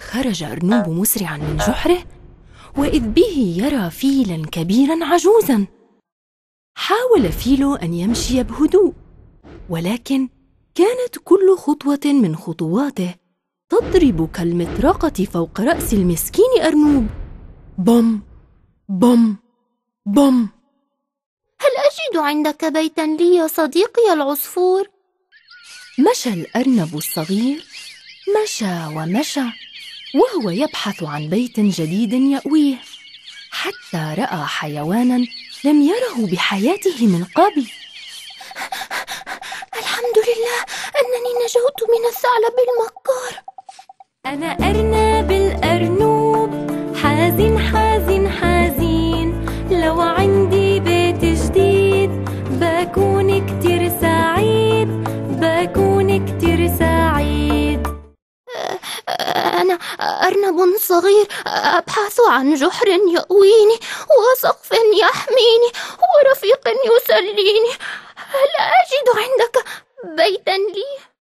خرج أرنوب مسرعا من جحره، وإذ به يرى فيلا كبيرا عجوزا. حاول فيل أن يمشي بهدوء، ولكن كانت كل خطوة من خطواته تضرب كالمطرقة فوق رأس المسكين أرنوب. بم بم بم. هل أجد عندك بيتا لي يا صديقي العصفور؟ مشى الأرنب الصغير، مشى ومشى وهو يبحث عن بيت جديد يأويه، حتى رأى حيوانا لم يره بحياته من قبل. الحمد لله أنني نجوت من الثعلب المكار. أنا أرنب الأرنوب، حزين حزين حزين، لو عندي بيت جديد بكون كتير سعيد، بكون كتير سعيد. أنا أرنب صغير أبحث عن جحر يأويني، وسقف يحميني، ورفيق يسليني. هل أجد عندك بيتا لي؟